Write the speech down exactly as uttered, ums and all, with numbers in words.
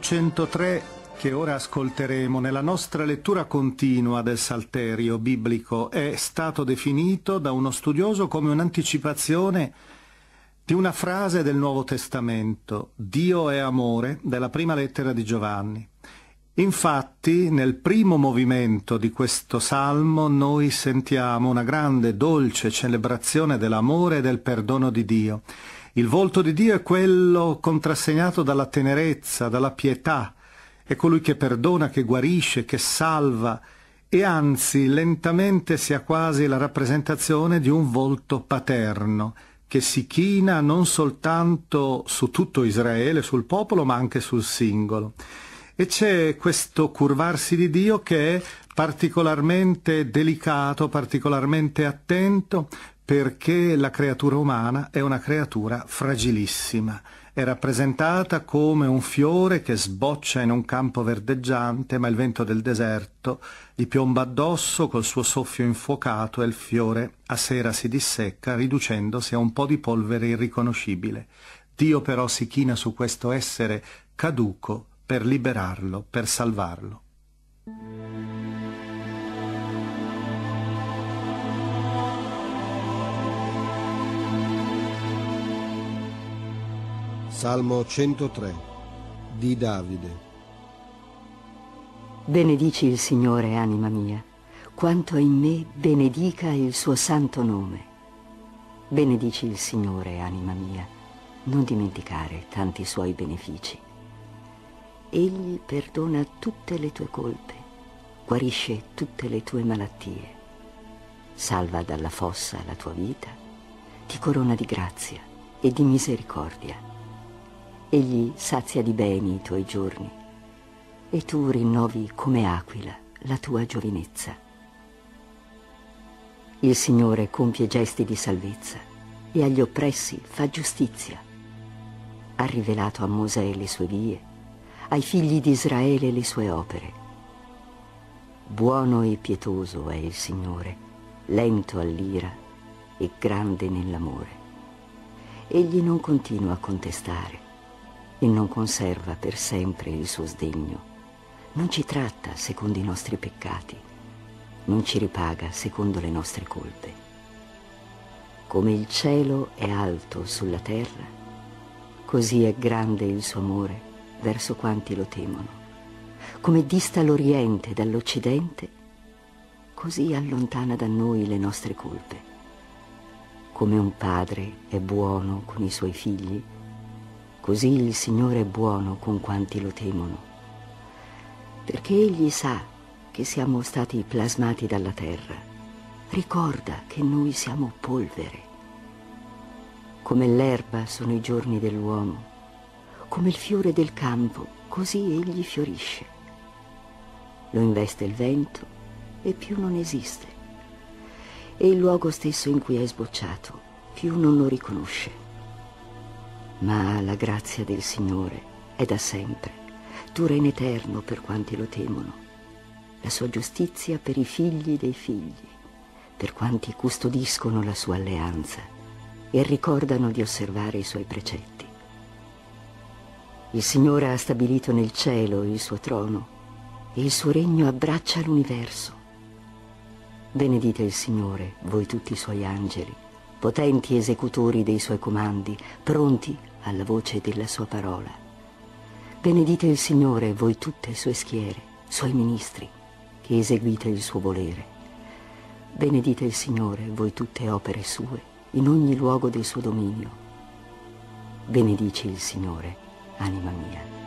Salmo centotré che ora ascolteremo nella nostra lettura continua del Salterio biblico è stato definito da uno studioso come un'anticipazione di una frase del Nuovo Testamento, Dio è amore, della prima lettera di Giovanni. Infatti nel primo movimento di questo Salmo noi sentiamo una grande, dolce celebrazione dell'amore e del perdono di Dio. Il volto di Dio è quello contrassegnato dalla tenerezza, dalla pietà, è colui che perdona, che guarisce, che salva, e anzi lentamente si ha quasi la rappresentazione di un volto paterno che si china non soltanto su tutto Israele, sul popolo, ma anche sul singolo. E c'è questo curvarsi di Dio che è particolarmente delicato, particolarmente attento, perché la creatura umana è una creatura fragilissima. È rappresentata come un fiore che sboccia in un campo verdeggiante, ma il vento del deserto gli piomba addosso col suo soffio infuocato e il fiore a sera si dissecca, riducendosi a un po' di polvere irriconoscibile. Dio però si china su questo essere caduco per liberarlo, per salvarlo. Salmo centotré di Davide. Benedici il Signore, anima mia, quanto in me benedica il suo santo nome. Benedici il Signore, anima mia, non dimenticare tanti suoi benefici. Egli perdona tutte le tue colpe, guarisce tutte le tue malattie, salva dalla fossa la tua vita, ti corona di grazia e di misericordia. Egli sazia di beni i tuoi giorni e tu rinnovi come aquila la tua giovinezza. Il Signore compie gesti di salvezza e agli oppressi fa giustizia. Ha rivelato a Mosè le sue vie, ai figli di Israele le sue opere. Buono e pietoso è il Signore, lento all'ira e grande nell'amore. Egli non continua a contestare e non conserva per sempre il suo sdegno. Non ci tratta secondo i nostri peccati, non ci ripaga secondo le nostre colpe. Come il cielo è alto sulla terra, così è grande il suo amore verso quanti lo temono. Come dista l'Oriente dall'Occidente, così allontana da noi le nostre colpe. Come un padre è buono con i suoi figli, così il Signore è buono con quanti lo temono, perché Egli sa che siamo stati plasmati dalla terra, ricorda che noi siamo polvere. Come l'erba sono i giorni dell'uomo, come il fiore del campo, così Egli fiorisce. Lo investe il vento e più non esiste, e il luogo stesso in cui è sbocciato più non lo riconosce. Ma la grazia del Signore è da sempre, dura in eterno per quanti lo temono, la sua giustizia per i figli dei figli, per quanti custodiscono la sua alleanza e ricordano di osservare i suoi precetti. Il Signore ha stabilito nel cielo il suo trono e il suo regno abbraccia l'universo. Benedite il Signore, voi tutti i suoi angeli, potenti esecutori dei suoi comandi, pronti alla voce della sua parola. Benedite il Signore, voi tutte sue schiere, suoi ministri, che eseguite il suo volere. Benedite il Signore, voi tutte opere sue, in ogni luogo del suo dominio. Benedici il Signore, anima mia.